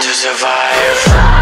to survive.